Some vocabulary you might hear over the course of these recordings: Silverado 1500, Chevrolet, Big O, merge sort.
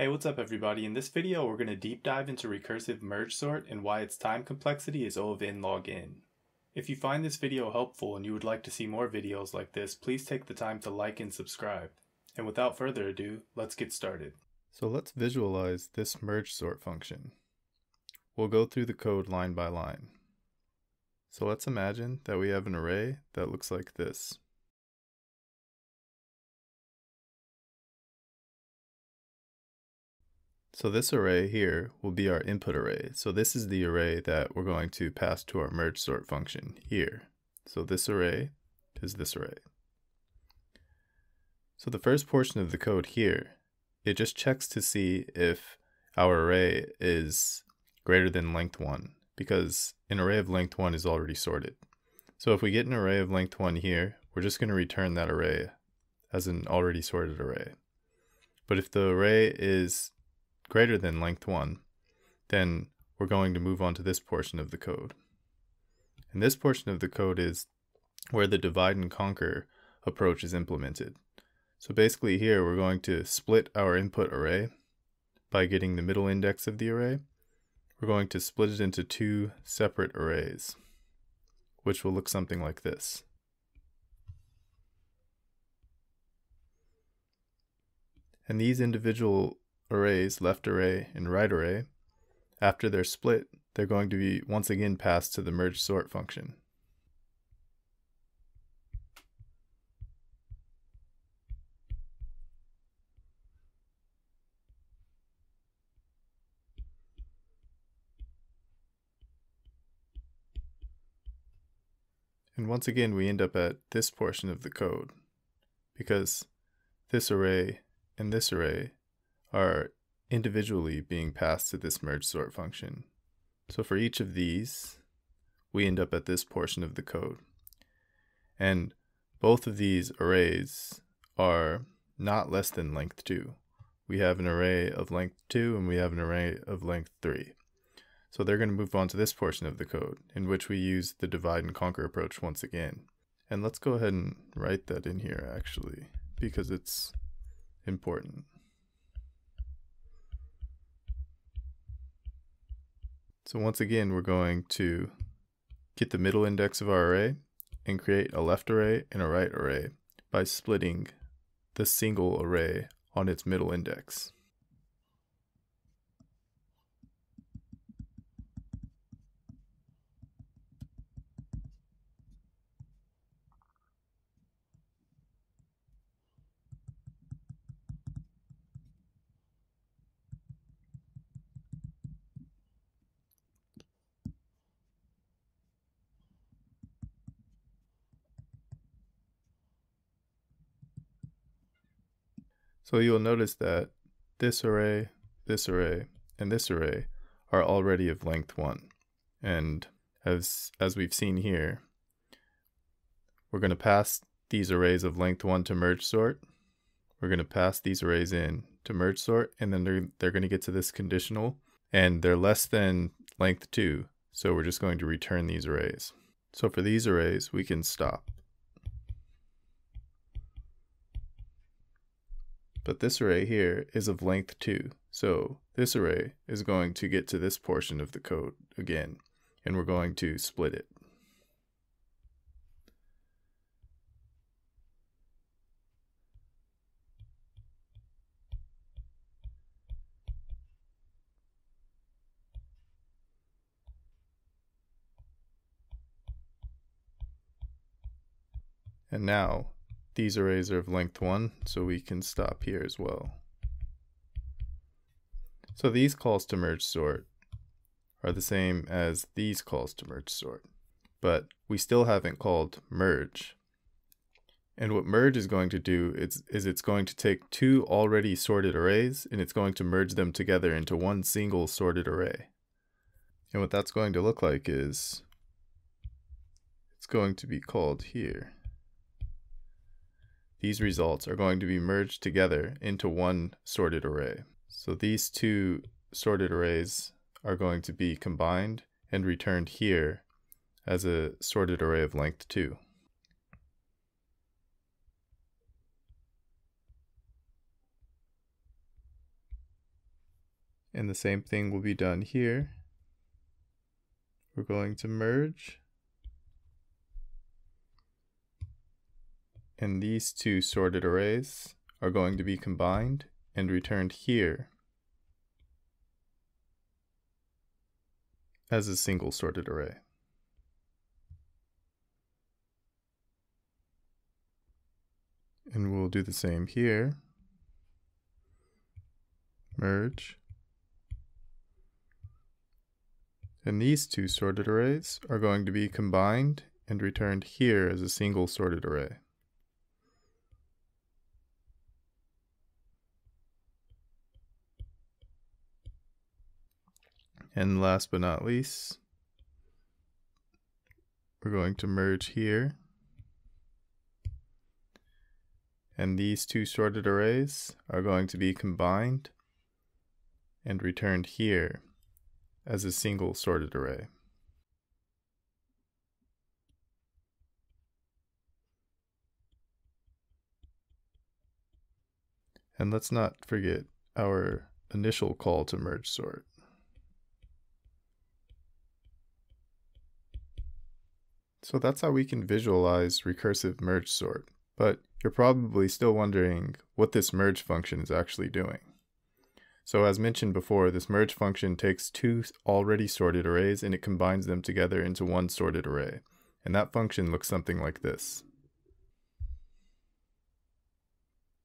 Hey, what's up everybody? In this video, we're going to deep dive into recursive merge sort and why its time complexity is O of n log n. If you find this video helpful and you would like to see more videos like this, please take the time to like and subscribe. And without further ado, let's get started. So let's visualize this merge sort function. We'll go through the code line by line. So let's imagine that we have an array that looks like this. So this array here will be our input array. So this is the array that we're going to pass to our merge sort function here. So this array is this array. So the first portion of the code here, it just checks to see if our array is greater than length 1, because an array of length 1 is already sorted. So if we get an array of length 1 here, we're just going to return that array as an already sorted array. But if the array is greater than length 1, then we're going to move on to this portion of the code. And this portion of the code is where the divide and conquer approach is implemented. So basically here we're going to split our input array by getting the middle index of the array. We're going to split it into two separate arrays, which will look something like this. And these individual arrays, left array and right array, after they're split, they're going to be once again passed to the merge sort function. And once again, we end up at this portion of the code, because this array and this array are individually being passed to this merge sort function. So for each of these, we end up at this portion of the code. And both of these arrays are not less than length 2. We have an array of length 2 and we have an array of length 3. So they're going to move on to this portion of the code in which we use the divide and conquer approach once again. And let's go ahead and write that in here actually, because it's important. So once again, we're going to get the middle index of our array and create a left array and a right array by splitting the single array on its middle index. So you'll notice that this array, and this array are already of length 1. And as we've seen here, we're going to pass these arrays of length 1 to merge sort. We're going to pass these arrays in to merge sort, and then they're going to get to this conditional, and they're less than length 2. So we're just going to return these arrays. So for these arrays, we can stop. But this array here is of length 2, so this array is going to get to this portion of the code again, and we're going to split it. And now, these arrays are of length 1, so we can stop here as well. So these calls to merge sort are the same as these calls to merge sort, but we still haven't called merge. And what merge is going to do is it's going to take two already sorted arrays and it's going to merge them together into one single sorted array. And what that's going to look like is it's going to be called here. These results are going to be merged together into one sorted array. So these two sorted arrays are going to be combined and returned here as a sorted array of length 2. And the same thing will be done here. We're going to merge. And these two sorted arrays are going to be combined and returned here as a single sorted array. And we'll do the same here. Merge. And these two sorted arrays are going to be combined and returned here as a single sorted array. And last but not least, we're going to merge here. And these two sorted arrays are going to be combined and returned here as a single sorted array. And let's not forget our initial call to merge sort. So that's how we can visualize recursive merge sort. But you're probably still wondering what this merge function is actually doing. So as mentioned before, this merge function takes two already sorted arrays and it combines them together into one sorted array. And that function looks something like this.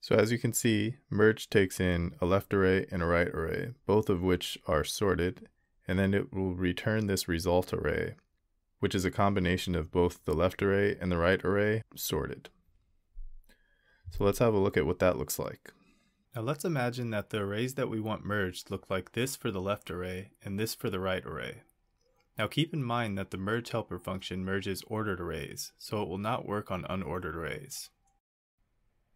So as you can see, merge takes in a left array and a right array, both of which are sorted, and then it will return this result array, which is a combination of both the left array and the right array sorted. So let's have a look at what that looks like. Now let's imagine that the arrays that we want merged look like this for the left array and this for the right array. Now keep in mind that the merge helper function merges ordered arrays, so it will not work on unordered arrays.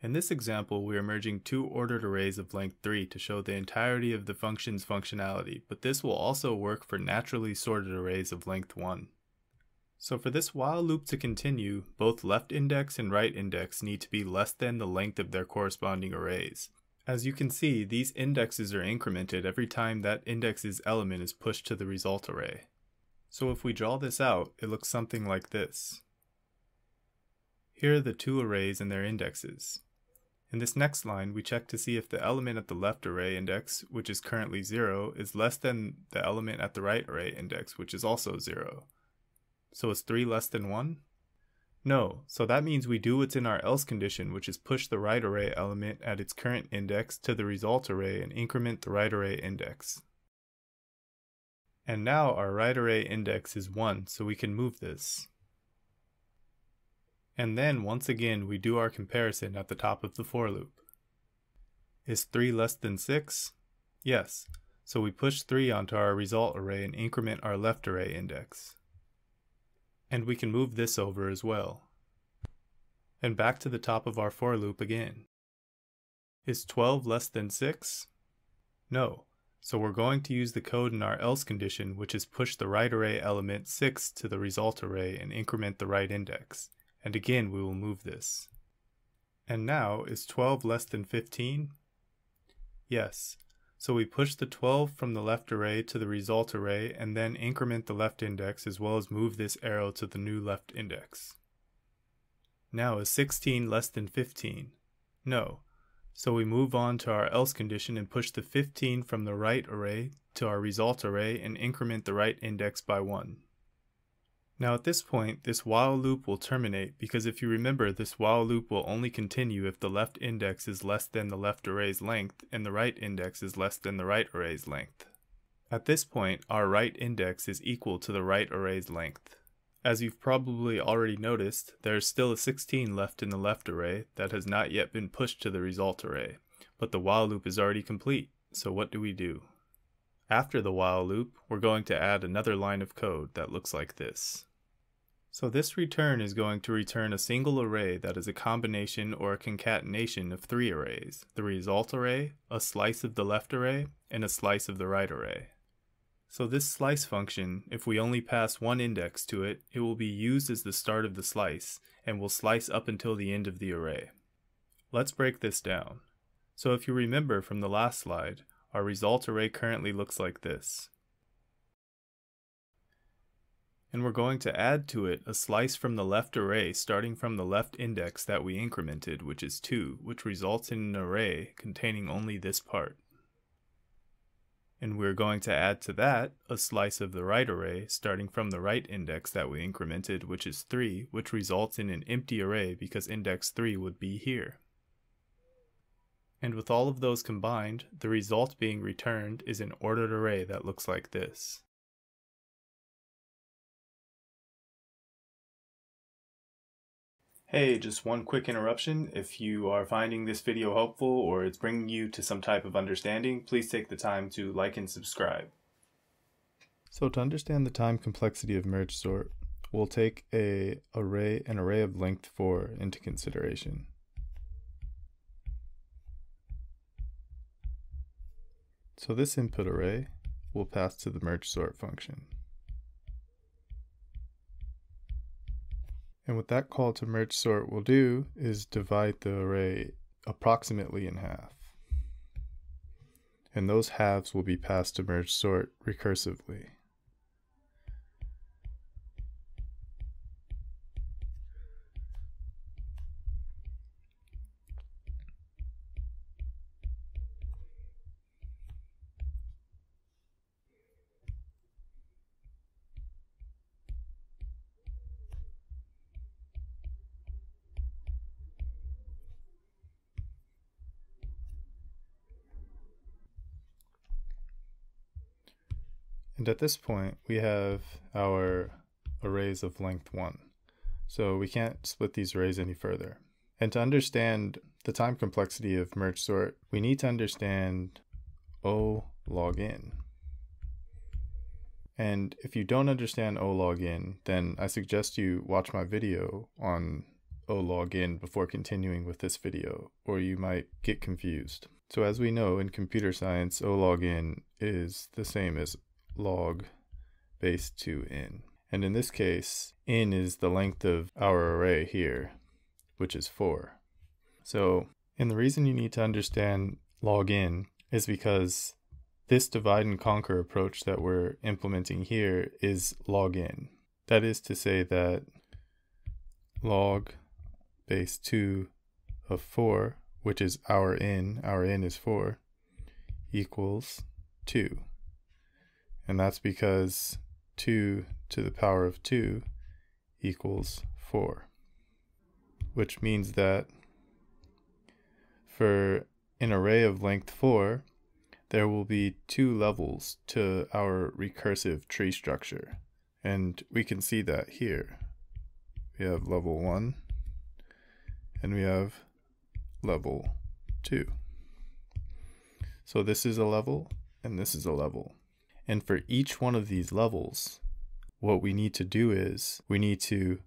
In this example, we are merging two ordered arrays of length 3 to show the entirety of the function's functionality, but this will also work for naturally sorted arrays of length 1. So for this while loop to continue, both left index and right index need to be less than the length of their corresponding arrays. As you can see, these indexes are incremented every time that index's element is pushed to the result array. So if we draw this out, it looks something like this. Here are the two arrays and their indexes. In this next line, we check to see if the element at the left array index, which is currently 0, is less than the element at the right array index, which is also 0. So is 3 less than 1? No, so that means we do what's in our else condition, which is push the right array element at its current index to the result array and increment the right array index. And now our right array index is 1, so we can move this. And then once again we do our comparison at the top of the for loop. Is 3 less than 6? Yes, so we push 3 onto our result array and increment our left array index. And we can move this over as well. And back to the top of our for loop again. Is 12 less than 6? No, so we're going to use the code in our else condition, which is push the right array element 6 to the result array and increment the right index. And again, we will move this. And now, is 12 less than 15? Yes, so we push the 12 from the left array to the result array and then increment the left index as well as move this arrow to the new left index. Now is 16 less than 15? No. So we move on to our else condition and push the 15 from the right array to our result array and increment the right index by 1. Now at this point, this while loop will terminate because if you remember, this while loop will only continue if the left index is less than the left array's length and the right index is less than the right array's length. At this point, our right index is equal to the right array's length. As you've probably already noticed, there is still a 16 left in the left array that has not yet been pushed to the result array, but the while loop is already complete, so what do we do? After the while loop, we're going to add another line of code that looks like this. So this return is going to return a single array that is a combination or a concatenation of three arrays, the result array, a slice of the left array, and a slice of the right array. So this slice function, if we only pass one index to it, it will be used as the start of the slice and will slice up until the end of the array. Let's break this down. So if you remember from the last slide, Our result array currently looks like this. And we're going to add to it a slice from the left array starting from the left index that we incremented, which is 2, which results in an array containing only this part. And we're going to add to that a slice of the right array starting from the right index that we incremented, which is 3, which results in an empty array because index 3 would be here. And with all of those combined, the result being returned is an ordered array that looks like this. Hey, just one quick interruption. If you are finding this video helpful or it's bringing you to some type of understanding, please take the time to like and subscribe. So to understand the time complexity of merge sort, we'll take an array of length 4 into consideration. So this input array will pass to the merge sort function. And what that call to merge sort will do is divide the array approximately in half. And those halves will be passed to merge sort recursively. And at this point, we have our arrays of length 1. So we can't split these arrays any further. And to understand the time complexity of merge sort, we need to understand O log n. And if you don't understand O log n, then I suggest you watch my video on O log n before continuing with this video, or you might get confused. So as we know in computer science, O log n is the same as log base 2 n. And in this case, n is the length of our array here, which is 4. And the reason you need to understand log n is because this divide and conquer approach that we're implementing here is log n. That is to say that log base 2 of 4, which is our n is 4, equals 2. And that's because 2 to the power of 2 equals 4, which means that for an array of length 4, there will be 2 levels to our recursive tree structure. And we can see that here. We have level 1, and we have level 2. So this is a level, and this is a level. And for each one of these levels, what we need to do is we need to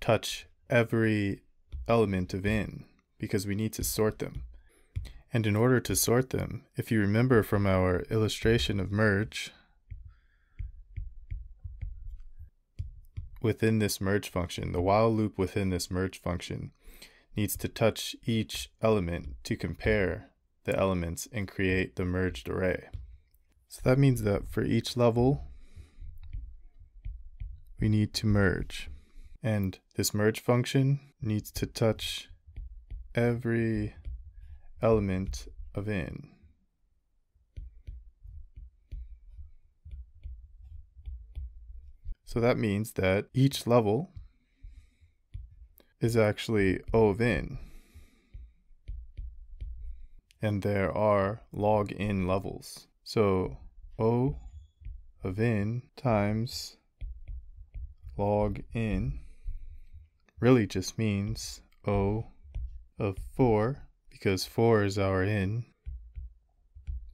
touch every element of n because we need to sort them. And in order to sort them, if you remember from our illustration of merge, within this merge function, the while loop within this merge function needs to touch each element to compare the elements and create the merged array. So that means that for each level, we need to merge. And this merge function needs to touch every element of n. So that means that each level is actually O of n. And there are log n levels. So O of n times log n really just means O of 4, because 4 is our n.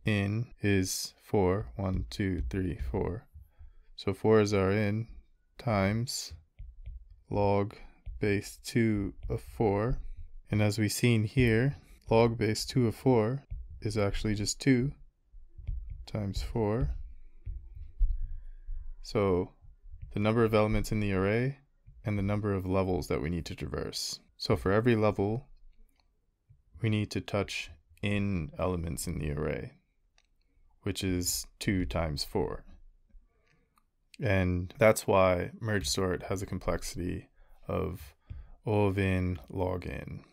n is 4, 1, 2, 3, 4. So 4 is our n times log base 2 of 4. And as we've seen here, log base 2 of 4 is actually just 2 times 4. So the number of elements in the array and the number of levels that we need to traverse. So for every level, we need to touch n elements in the array. which is 2 times 4. And that's why merge sort has a complexity of O of n log n.